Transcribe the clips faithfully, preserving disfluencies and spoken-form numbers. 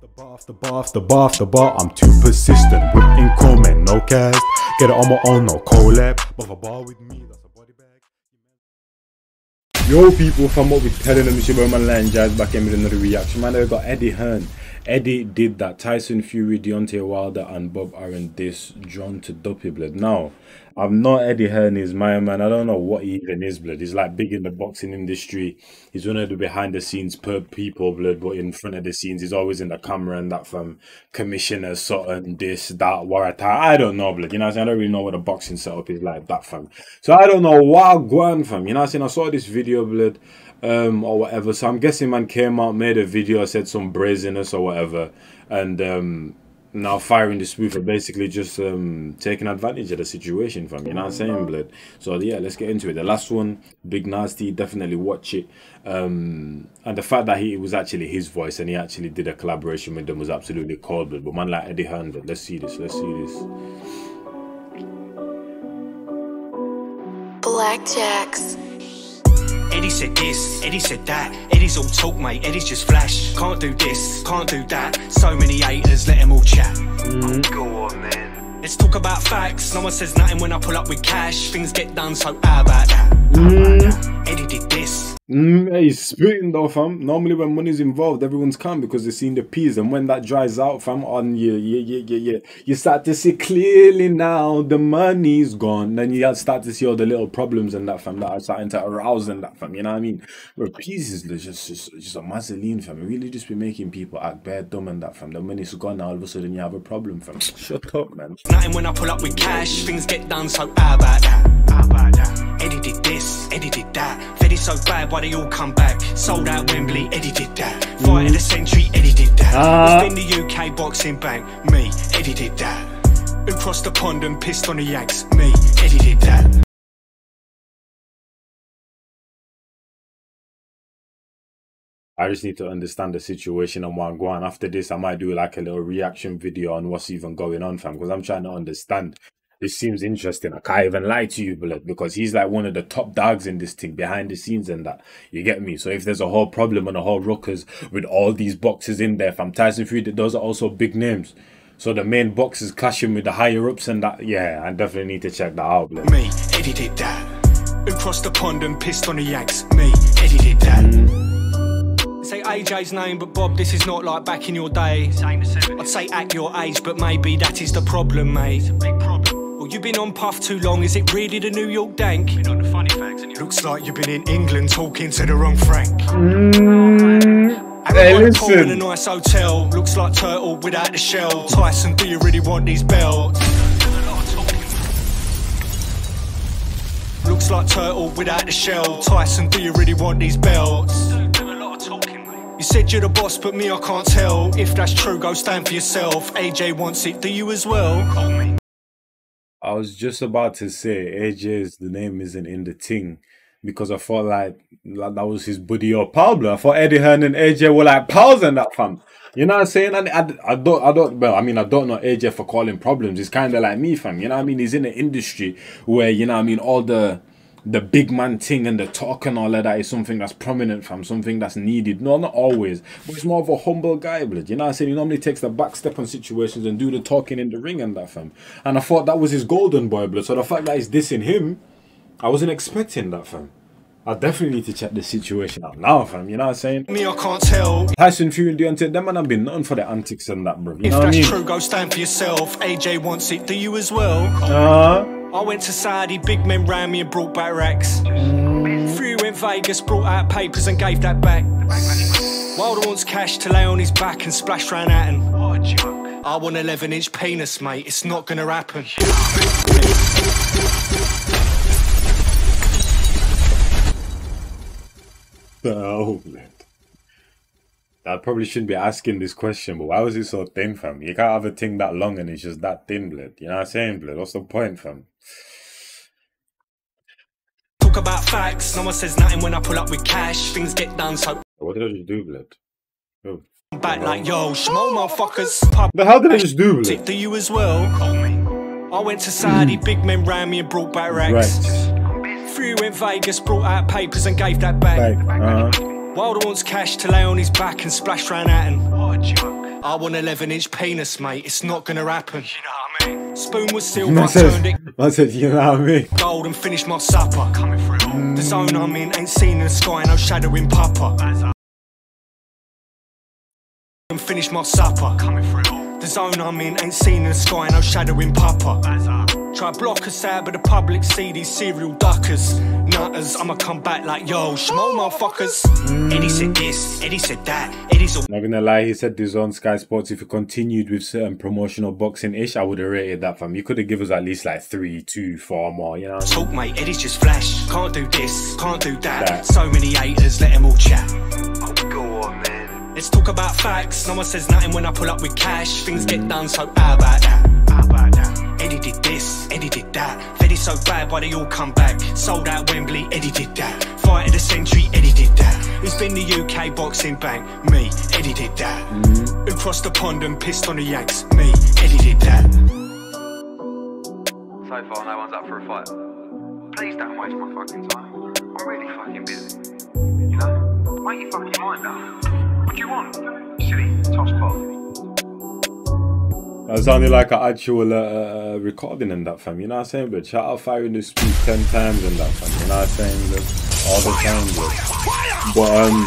The bath, the bath, the bath, the bar. I'm too persistent. Whip in comb and no cast. Get it on my own, no collab. But a bar with me, that's a body bag. Yo, people, from what we're telling them, it's your boy ManLyke Jazz back in with another reaction. Man, we got Eddie Hearn. Eddie did that. Tyson Fury, Deontay Wilder, and Bob Arum. This Drawn to Duppy, blood. Now, I'm not Eddie Hearn is my man. I don't know what he even is, blood. He's like big in the boxing industry. He's one of the behind the scenes per people, blood. But in front of the scenes, he's always in the camera and that from Commissioner Sutton, this, that, Warata. I don't know, blood. You know what I'm saying? I don't really know what a boxing setup is like, that fam. So I don't know what I'm going from. You know what I'm saying? I saw this video, blood, um, or whatever. So I'm guessing man came out, made a video, said some brazenness or whatever, and um. Now Fire In The Spoof are basically just um taking advantage of the situation, fam. You know what I'm saying, blood? So yeah, let's get into it. The last one, Big Nasty, definitely watch it. Um and the fact that he it was actually his voice and he actually did a collaboration with them was absolutely cold, blood. But man like Eddie Hearn, blood, let's see this, let's see this. Blackjacks. Eddie said this, Eddie said that, Eddie's all talk mate, Eddie's just flash. Can't do this, can't do that, so many haters, let them all chat. Mm. Go on man, let's talk about facts, no one says nothing when I pull up with cash. Things get done, so how about that? Mm. Eddie did this. Mm, he's spitting though, fam. Normally when money's involved, everyone's calm because they've seen the peas, and when that dries out, fam, on you, yeah, yeah, yeah, yeah, you start to see clearly now the money's gone. Then you start to see all the little problems and that, fam, that are starting to arouse and that, fam. You know what I mean? But peas is just, just, just a Mazeline, fam. It really just be making people act bare dumb and that, fam. The money's gone now, all of a sudden you have a problem, fam. Shut up, man. Nothing when I pull up with cash, things get done, so how about that? How about that? Eddie did this, Eddie did that. Eddie's so bad, why they all come back? Sold out Wembley, Eddie did that. Fight of the century, Eddie did that. Uh, Who's been the U K boxing bank? Me, Eddie did that. Who crossed the pond and pissed on the Yanks? Me, Eddie did that. I just need to understand the situation and what I'm going. After this, I might do like a little reaction video on what's even going on, fam, because I'm trying to understand. This seems interesting. I can't even lie to you, blood, because he's like one of the top dogs in this thing, behind the scenes and that. You get me? So if there's a whole problem and a whole ruckus with all these boxes in there, from Tyson Fury, those are also big names. So the main boxes clashing with the higher ups and that. Yeah, I definitely need to check that out, blood. Me, Eddie did that. Who crossed the pond and pissed on the Yanks? Me, Eddie did that. Mm. Say A J's name, but Bob, this is not like back in your day. I'd say at your age, but maybe that is the problem, mate. It's a big problem. You've been on puff too long, is it really the New York dank? Been on the funny facts and looks like you've been in England talking to the wrong Frank. Mm. Hey, listen. In a nice hotel, looks like turtle without the shell. Tyson, do you really want these belts? Looks like turtle without the shell. Tyson, do you really want these belts? You said you're the boss, but me I can't tell. If that's true, go stand for yourself. A J wants it, do you as well? Call me. I was just about to say A J's the name isn't in the thing because I thought like, like that was his buddy or pal, bro. I thought Eddie Hearn and A J were like pals and that, fam. You know what I'm saying? And I, I don't, I don't. Well, I mean, I don't know A J for calling problems. He's kind of like me, fam. You know what I mean? He's in an industry where, you know what I mean, all the the big man thing and the talk and all of that is something that's prominent, fam, something that's needed. No, not always, but he's more of a humble guy, blood. You know what I'm saying? He normally takes the back step on situations and do the talking in the ring and that, fam. And I thought that was his golden boy, blood. So the fact that he's dissing him, I wasn't expecting that, fam. I definitely need to check the situation out now, fam. You know what I'm saying? Me, I can't tell. Tyson Fury and Deontay, them man have been known for the antics and that, bro. You if know that's what I mean? True, go stand for yourself. A J wants it, do you as well? Uh-huh. I went to Saudi, big men ran me and brought back racks. Fury went Vegas, brought out papers and gave that back. Wilder wants cash to lay on his back and splash ran at him. What a joke. I want eleven inch penis, mate, it's not gonna happen. Oh, man. I probably shouldn't be asking this question, but why was it so thin, fam? You can't have a thing that long and it's just that thin, blood. You know what I'm saying, blood? What's the point, fam? Talk about facts. No one says nothing when I pull up with cash. Things get done, so... What did I just do, blood? Oh. I'm back like, yo, small motherfuckers. The hell did I just do, blood? Do you as well? Call me. I went to Saudi, big men ran me and brought back racks. Right. Fury went Vegas, brought out papers and gave that back. Like, uh-huh. Wilder wants cash to lay on his back and splash ran at him. What a joke. I want eleven inch penis, mate. It's not gonna happen. You know what I mean? Spoon was silver, I turned it. I said, you know what I mean? Gold and finished my supper. Coming through. Mm. The zone I'm in ain't seen in the sky, no shadowing papa. And finish my supper. Coming through. The zone I'm in ain't seen in the sky, no shadowing papa. Try block us out, but the public see these serial duckers. Nutters, I'ma come back like, yo, schmo motherfuckers. Mm. Eddie said this, Eddie said that, Eddie's a... Not gonna lie, he said this on Sky Sports. If he continued with certain promotional boxing-ish, I would have rated that, fam. You could have given us at least like three, two, four more, you know? Talk, mate, Eddie's just flash. Can't do this, can't do that. that. So many haters, let them all chat. Oh, go on, man. Let's talk about facts. No one says nothing when I pull up with cash. Things get done, so how about that? How about that? Eddie did this, Eddie did that. Fed is so bad, why they all come back? Sold out Wembley, Eddie did that. Fight of the century, Eddie did that. It's been the U K boxing bank, me, Eddie did that. Mm. Who crossed the pond and pissed on the Yanks, me, Eddie did that. So far, no one's up for a fight. Please don't waste my fucking time. I'm really fucking busy. You know? Make your fucking mind up. What do you want? Silly toss ball. That sounded like an actual uh, uh, recording in that, fam. You know what I'm saying? But shout out Fire In The Spoof ten times in that, fam. You know what I'm saying? Look, all the time, look. But um,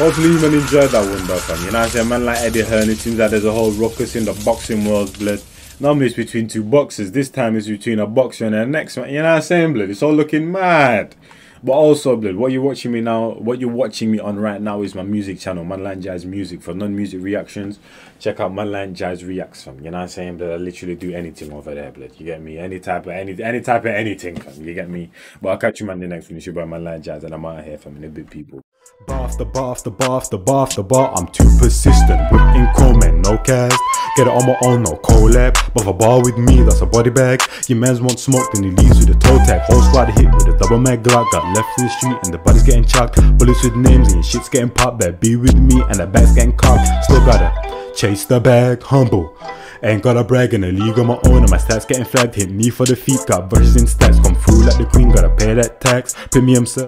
hopefully you man enjoyed that one, though, fam. You know what I'm saying? Man like Eddie Hearn, it seems that there's a whole ruckus in the boxing world, blood. Normally it's between two boxers. This time it's between a boxer and the next one. You know what I'm saying, blood? It's all looking mad. But also, blood, what you're watching me now, what you're watching me on right now is my music channel, ManLyke Jazz Music. For non-music reactions, check out ManLyke Jazz Reacts, fam. You know what I'm saying, blood? I literally do anything over there, blood. You get me? Any type of any, any type of anything, fam. You get me? But I'll catch you, man, the next one. It's your boy, ManLyke Jazz, and I'm out of here, fam. In a bit, people. Bar after bar after bar after bar after bar, I'm too persistent. Whip in comment, no cast. Get it on my own, no collab. But for bar with me, that's a body bag. Your man's want smoke, then he leaves with a toe tag. Whole squad hit with a double mag Glock. Got left in the street and the body's getting chucked. Bullets with names and your shit's getting popped. Better be with me and the bag's getting cocked. Still gotta chase the bag, humble. Ain't gotta brag in a league on my own, and my stats getting flagged. Hit me for the feet, got verses in stats. Come through like the queen, gotta pay that tax. Premium sir.